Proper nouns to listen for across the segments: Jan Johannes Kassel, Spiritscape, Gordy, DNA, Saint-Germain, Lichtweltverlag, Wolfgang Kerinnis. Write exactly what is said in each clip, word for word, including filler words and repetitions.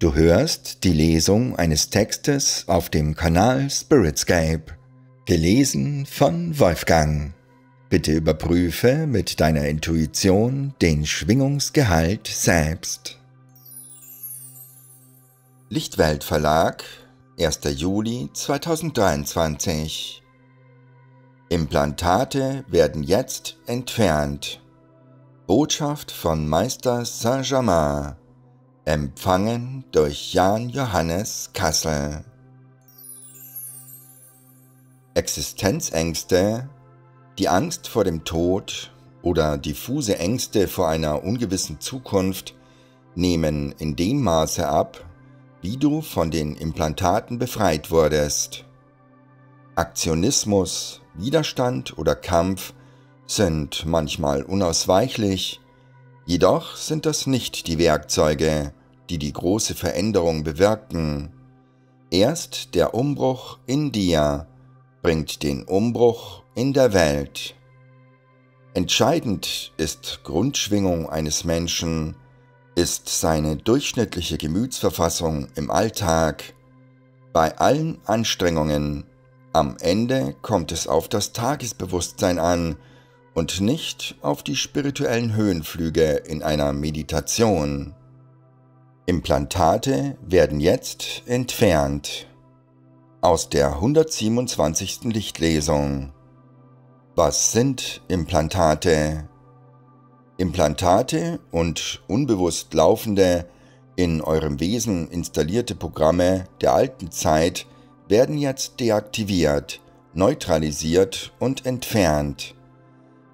Du hörst die Lesung eines Textes auf dem Kanal Spiritscape, gelesen von Wolfgang. Bitte überprüfe mit deiner Intuition den Schwingungsgehalt selbst. Lichtweltverlag, erster Juli zweitausenddreiundzwanzig. Implantate werden jetzt entfernt. Botschaft von Meister Saint-Germain. Empfangen durch Jan Johannes Kassel. Existenzängste, die Angst vor dem Tod oder diffuse Ängste vor einer ungewissen Zukunft nehmen in dem Maße ab, wie du von den Implantaten befreit wurdest. Aktionismus, Widerstand oder Kampf sind manchmal unausweichlich, jedoch sind das nicht die Werkzeuge, die die große Veränderung bewirken. Erst der Umbruch in dir bringt den Umbruch in der Welt. Entscheidend ist Grundschwingung eines Menschen, ist seine durchschnittliche Gemütsverfassung im Alltag. Bei allen Anstrengungen, am Ende kommt es auf das Tagesbewusstsein an, und nicht auf die spirituellen Höhenflüge in einer Meditation. Implantate werden jetzt entfernt. Aus der hundertsiebenundzwanzigsten Lichtlesung. Was sind Implantate? Implantate und unbewusst laufende, in eurem Wesen installierte Programme der alten Zeit werden jetzt deaktiviert, neutralisiert und entfernt.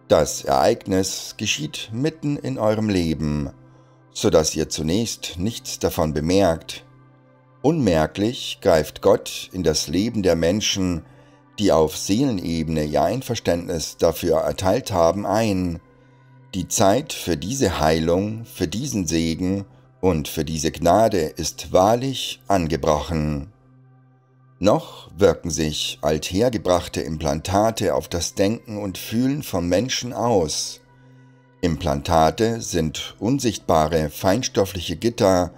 Das Ereignis geschieht mitten in eurem Leben, sodass ihr zunächst nichts davon bemerkt. Unmerklich greift Gott in das Leben der Menschen, die auf Seelenebene ihr Einverständnis dafür erteilt haben, ein. Die Zeit für diese Heilung, für diesen Segen und für diese Gnade ist wahrlich angebrochen. Noch wirken sich althergebrachte Implantate auf das Denken und Fühlen von Menschen aus. Implantate sind unsichtbare feinstoffliche Gitter,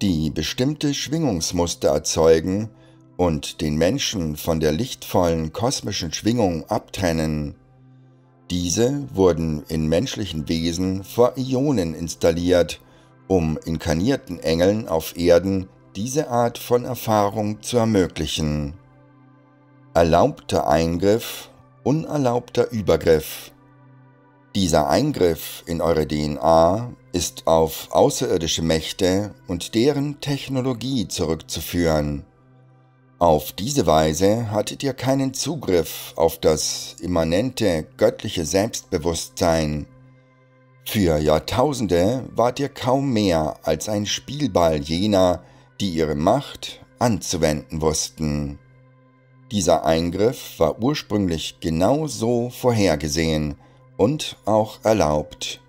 die bestimmte Schwingungsmuster erzeugen und den Menschen von der lichtvollen kosmischen Schwingung abtrennen. Diese wurden in menschlichen Wesen vor Äonen installiert, um inkarnierten Engeln auf Erden diese Art von Erfahrung zu ermöglichen. Erlaubter Eingriff, unerlaubter Übergriff. Dieser Eingriff in eure D N A ist auf außerirdische Mächte und deren Technologie zurückzuführen. Auf diese Weise hattet ihr keinen Zugriff auf das immanente göttliche Selbstbewusstsein. Für Jahrtausende wart ihr kaum mehr als ein Spielball jener, die ihre Macht anzuwenden wussten. Dieser Eingriff war ursprünglich genau so vorhergesehen und auch erlaubt.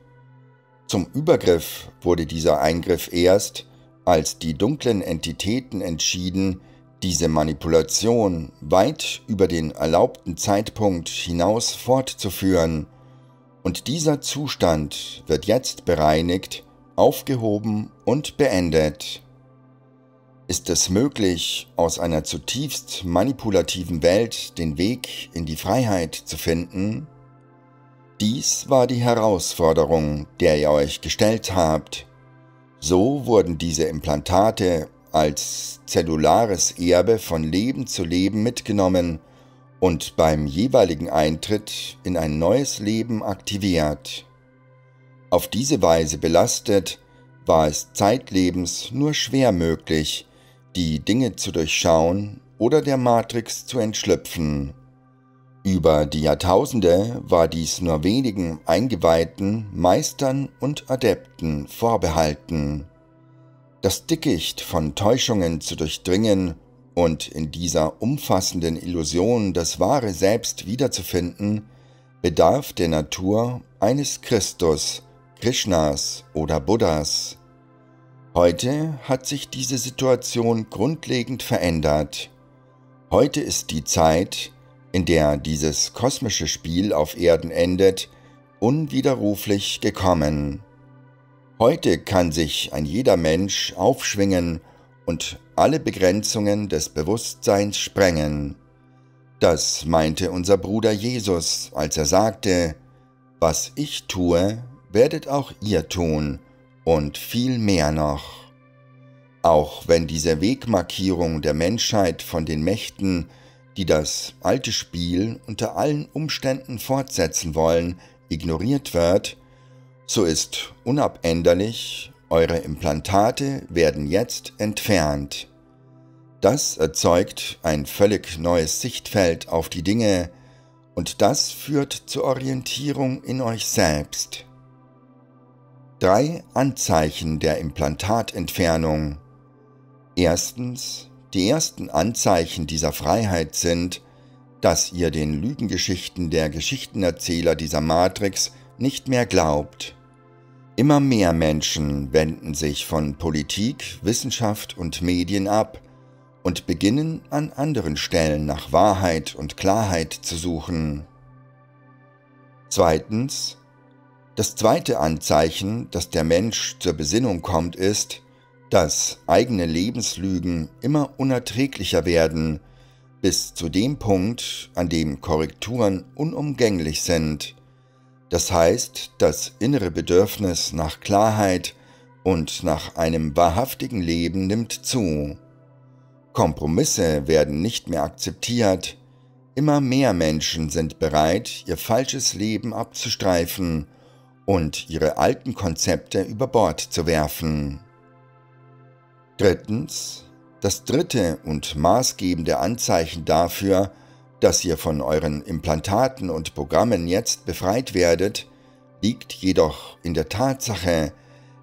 Zum Übergriff wurde dieser Eingriff erst, als die dunklen Entitäten entschieden, diese Manipulation weit über den erlaubten Zeitpunkt hinaus fortzuführen, und dieser Zustand wird jetzt bereinigt, aufgehoben und beendet. Ist es möglich, aus einer zutiefst manipulativen Welt den Weg in die Freiheit zu finden? Dies war die Herausforderung, der ihr euch gestellt habt. So wurden diese Implantate als zellulares Erbe von Leben zu Leben mitgenommen und beim jeweiligen Eintritt in ein neues Leben aktiviert. Auf diese Weise belastet, war es zeitlebens nur schwer möglich, die Dinge zu durchschauen oder der Matrix zu entschlüpfen. Über die Jahrtausende war dies nur wenigen Eingeweihten, Meistern und Adepten vorbehalten. Das Dickicht von Täuschungen zu durchdringen und in dieser umfassenden Illusion das wahre Selbst wiederzufinden, bedarf der Natur eines Christus, Krishnas oder Buddhas. Heute hat sich diese Situation grundlegend verändert. Heute ist die Zeit, in der dieses kosmische Spiel auf Erden endet, unwiderruflich gekommen. Heute kann sich ein jeder Mensch aufschwingen und alle Begrenzungen des Bewusstseins sprengen. Das meinte unser Bruder Jesus, als er sagte, was ich tue, werdet auch ihr tun und viel mehr noch. Auch wenn diese Wegmarkierung der Menschheit von den Mächten, die das alte Spiel unter allen Umständen fortsetzen wollen, ignoriert wird, so ist unabänderlich, eure Implantate werden jetzt entfernt. Das erzeugt ein völlig neues Sichtfeld auf die Dinge und das führt zur Orientierung in euch selbst. Drei Anzeichen der Implantatentfernung. Erstens, die ersten Anzeichen dieser Freiheit sind, dass ihr den Lügengeschichten der Geschichtenerzähler dieser Matrix nicht mehr glaubt. Immer mehr Menschen wenden sich von Politik, Wissenschaft und Medien ab und beginnen an anderen Stellen nach Wahrheit und Klarheit zu suchen. Zweitens, das zweite Anzeichen, dass der Mensch zur Besinnung kommt, ist, dass eigene Lebenslügen immer unerträglicher werden, bis zu dem Punkt, an dem Korrekturen unumgänglich sind. Das heißt, das innere Bedürfnis nach Klarheit und nach einem wahrhaftigen Leben nimmt zu. Kompromisse werden nicht mehr akzeptiert. Immer mehr Menschen sind bereit, ihr falsches Leben abzustreifen und ihre alten Konzepte über Bord zu werfen. Drittens, das dritte und maßgebende Anzeichen dafür, dass ihr von euren Implantaten und Programmen jetzt befreit werdet, liegt jedoch in der Tatsache,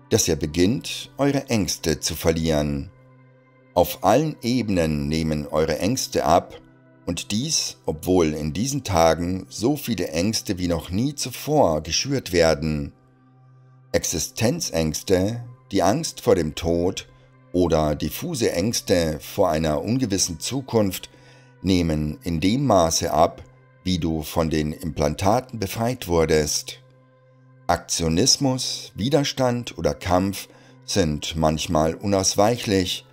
dass ihr beginnt, eure Ängste zu verlieren. Auf allen Ebenen nehmen eure Ängste ab, und dies, obwohl in diesen Tagen so viele Ängste wie noch nie zuvor geschürt werden. Existenzängste, die Angst vor dem Tod oder diffuse Ängste vor einer ungewissen Zukunft nehmen in dem Maße ab, wie du von den Implantaten befreit wurdest. Aktionismus, Widerstand oder Kampf sind manchmal unausweichlich,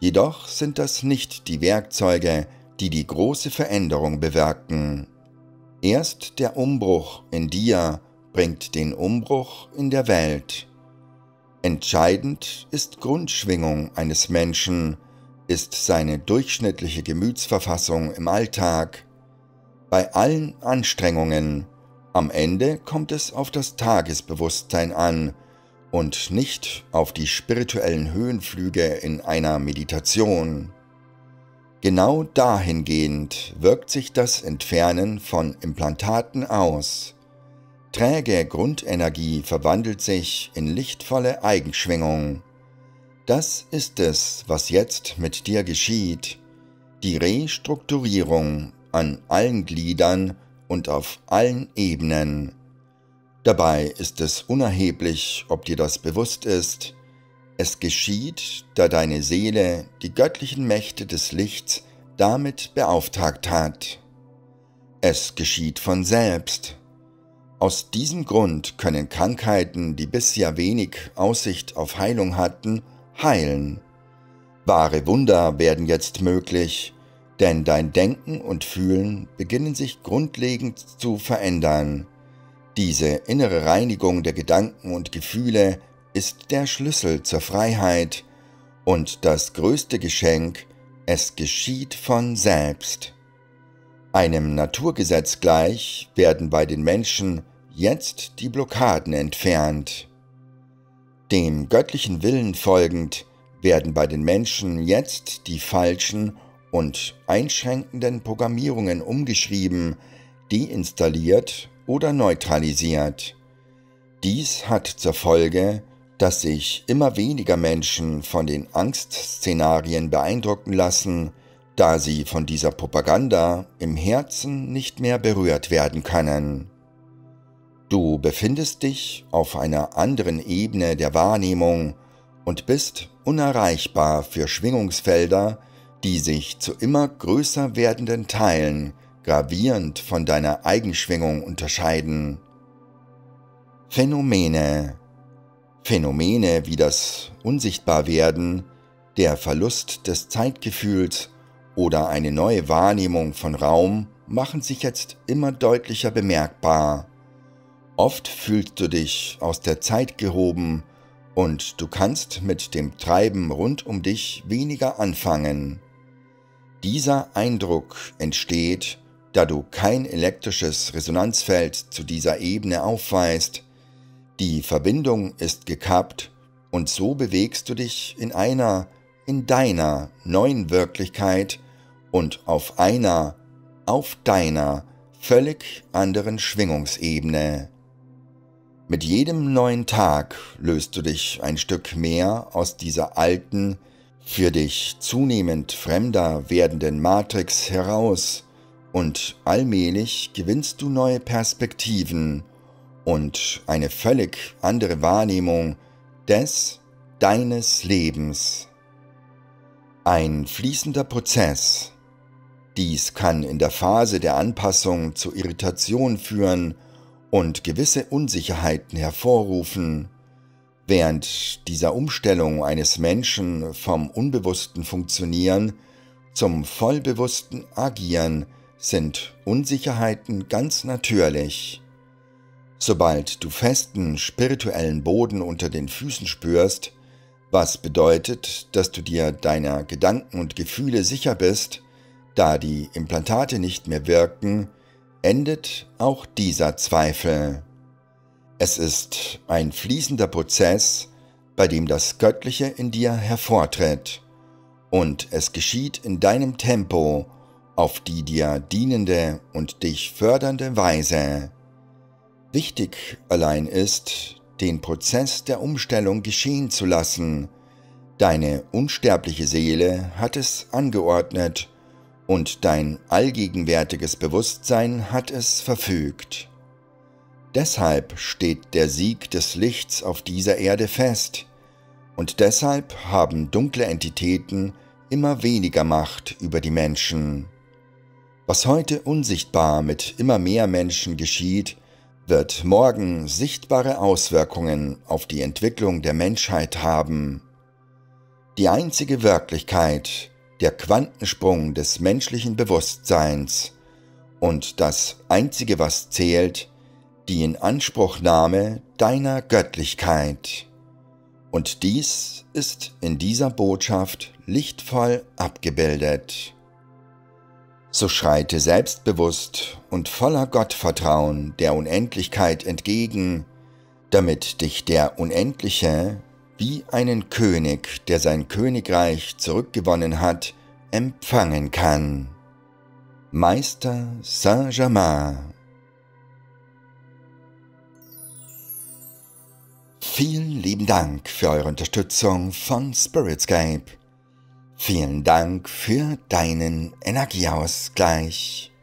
jedoch sind das nicht die Werkzeuge, die die große Veränderung bewirken. Erst der Umbruch in dir bringt den Umbruch in der Welt. Entscheidend ist Grundschwingung eines Menschen, ist seine durchschnittliche Gemütsverfassung im Alltag. Bei allen Anstrengungen, am Ende kommt es auf das Tagesbewusstsein an und nicht auf die spirituellen Höhenflüge in einer Meditation. Genau dahingehend wirkt sich das Entfernen von Implantaten aus. Träge Grundenergie verwandelt sich in lichtvolle Eigenschwingung. Das ist es, was jetzt mit dir geschieht. Die Restrukturierung an allen Gliedern und auf allen Ebenen. Dabei ist es unerheblich, ob dir das bewusst ist. Es geschieht, da deine Seele die göttlichen Mächte des Lichts damit beauftragt hat. Es geschieht von selbst. Aus diesem Grund können Krankheiten, die bisher wenig Aussicht auf Heilung hatten, heilen. Wahre Wunder werden jetzt möglich, denn dein Denken und Fühlen beginnen sich grundlegend zu verändern. Diese innere Reinigung der Gedanken und Gefühle ist der Schlüssel zur Freiheit und das größte Geschenk, es geschieht von selbst. Einem Naturgesetz gleich werden bei den Menschen jetzt die Blockaden entfernt. Dem göttlichen Willen folgend werden bei den Menschen jetzt die falschen und einschränkenden Programmierungen umgeschrieben, deinstalliert oder neutralisiert. Dies hat zur Folge, dass sich immer weniger Menschen von den Angstszenarien beeindrucken lassen, da sie von dieser Propaganda im Herzen nicht mehr berührt werden können. Du befindest dich auf einer anderen Ebene der Wahrnehmung und bist unerreichbar für Schwingungsfelder, die sich zu immer größer werdenden Teilen gravierend von deiner Eigenschwingung unterscheiden. Phänomene Phänomene wie das Unsichtbarwerden, Der Verlust des Zeitgefühls oder eine neue Wahrnehmung von Raum machen sich jetzt immer deutlicher bemerkbar. Oft fühlst du dich aus der Zeit gehoben und du kannst mit dem Treiben rund um dich weniger anfangen. Dieser Eindruck entsteht, da du kein elektrisches Resonanzfeld zu dieser Ebene aufweist. Die Verbindung ist gekappt und so bewegst du dich in einer, in deiner neuen Wirklichkeit und auf einer, auf deiner völlig anderen Schwingungsebene. Mit jedem neuen Tag löst du dich ein Stück mehr aus dieser alten, für dich zunehmend fremder werdenden Matrix heraus und allmählich gewinnst du neue Perspektiven und eine völlig andere Wahrnehmung des, deines Lebens. Ein fließender Prozess. Dies kann in der Phase der Anpassung zu Irritation führen und gewisse Unsicherheiten hervorrufen. Während dieser Umstellung eines Menschen vom unbewussten Funktionieren zum vollbewussten Agieren sind Unsicherheiten ganz natürlich. Sobald du festen spirituellen Boden unter den Füßen spürst, was bedeutet, dass du dir deiner Gedanken und Gefühle sicher bist, da die Implantate nicht mehr wirken, endet auch dieser Zweifel. Es ist ein fließender Prozess, bei dem das Göttliche in dir hervortritt. Und es geschieht in deinem Tempo, auf die dir dienende und dich fördernde Weise. Wichtig allein ist, den Prozess der Umstellung geschehen zu lassen. Deine unsterbliche Seele hat es angeordnet und dein allgegenwärtiges Bewusstsein hat es verfügt. Deshalb steht der Sieg des Lichts auf dieser Erde fest und deshalb haben dunkle Entitäten immer weniger Macht über die Menschen. Was heute unsichtbar mit immer mehr Menschen geschieht, wird morgen sichtbare Auswirkungen auf die Entwicklung der Menschheit haben. Die einzige Wirklichkeit, der Quantensprung des menschlichen Bewusstseins und das Einzige, was zählt, die Inanspruchnahme deiner Göttlichkeit. Und dies ist in dieser Botschaft lichtvoll abgebildet. So schreite selbstbewusst und voller Gottvertrauen der Unendlichkeit entgegen, damit dich der Unendliche wie einen König, der sein Königreich zurückgewonnen hat, empfangen kann. Meister Saint-Germain. Vielen lieben Dank für eure Unterstützung von Spiritscape. Vielen Dank für deinen Energieausgleich.